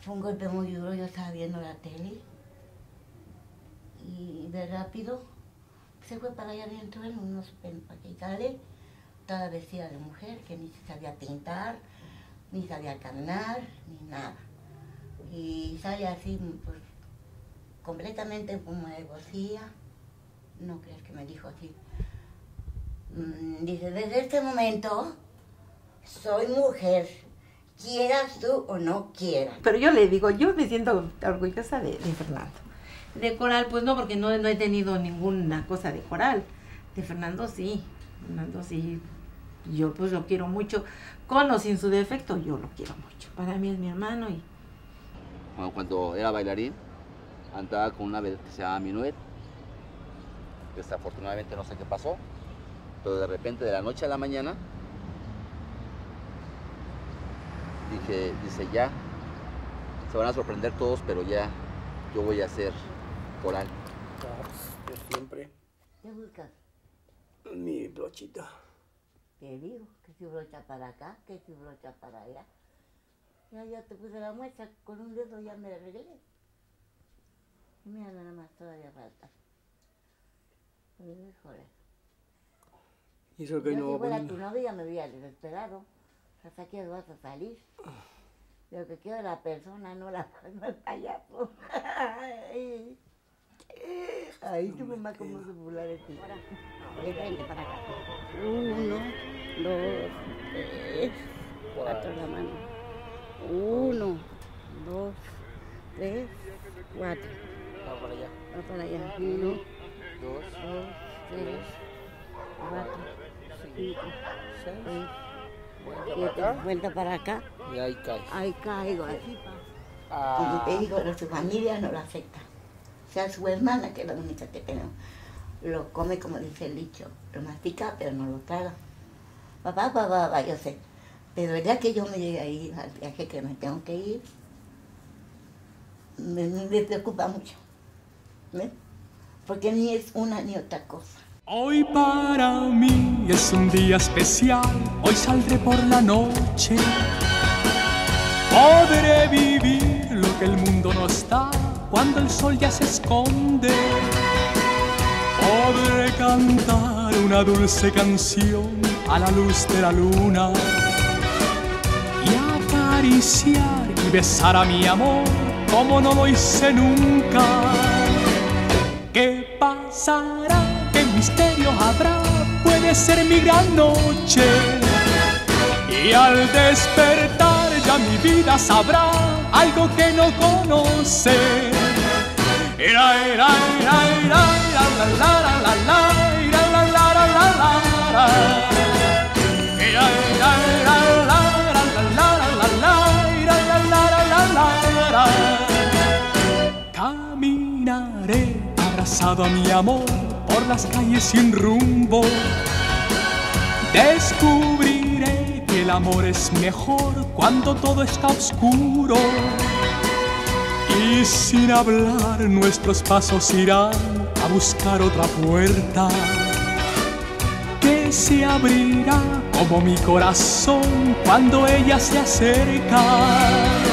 Fue un golpe muy duro, yo estaba viendo la tele y de rápido se fue para allá adentro en unos empaquetales, toda vestida de mujer, que ni sabía pintar, ni sabía caminar, ni nada. Y sale así, pues, completamente como de vacía. No crees que me dijo así. Dice, desde este momento soy mujer, quieras tú o no quieras. Pero yo le digo, yo me siento orgullosa de Fernando. De Coral, pues no, porque no he tenido ninguna cosa de Coral. De Fernando sí, yo pues lo quiero mucho, con o sin su defecto, yo lo quiero mucho. Para mí es mi hermano y... Bueno, cuando era bailarín, andaba con una vedette que se llamaba Minuet. Desafortunadamente no sé qué pasó, pero de repente, de la noche a la mañana, dice ya, se van a sorprender todos, pero ya, yo voy a hacer Coral. Yo siempre. ¿Qué buscas? Mi brochita. Te digo, que si brocha para acá, que si brocha para allá. Ya te puse la muestra, con un dedo ya me la arreglé. Y mira, nada más, todavía falta. Híjole. Y eso que yo no. Si fuera tu novia me hubiera desesperado. Hasta que vas a salir. Lo que quiero es la persona, no el payaso. Ay, tu mamá como se burla de ti. Ahora, vente para acá. 1, 2, 3, 4 la mano. 1, 2, 3, 4. Va para allá. 1, 2, 3, 4, 5, 6, 7. Vuelta para acá. Y ahí caigo. Así pasa. Ah. Y te digo, su familia no lo acepta. O sea, su hermana, que es la única que tenemos, lo come como dice el dicho, lo mastica, pero no lo traga. Papá, yo sé. Pero el día que yo me llegué ahí, al viaje que me tengo que ir, me preocupa mucho. ¿Ves? Porque ni es una ni otra cosa. Hoy para mí es un día especial, hoy saldré por la noche. Podré vivir lo que el mundo no está, cuando el sol ya se esconde. Podré cantar una dulce canción a la luz de la luna. Y acariciar y besar a mi amor, como no lo hice nunca. ¿Qué pasará? ¿Qué misterio habrá? Puede ser mi gran noche. Y al despertar ya mi vida sabrá algo que no conoce. Caminaré abrazado a mi amor por las calles sin rumbo. Descubriré que el amor es mejor cuando todo está oscuro. Y sin hablar nuestros pasos irán a buscar otra puerta que se abrirá como mi corazón cuando ella se acerca.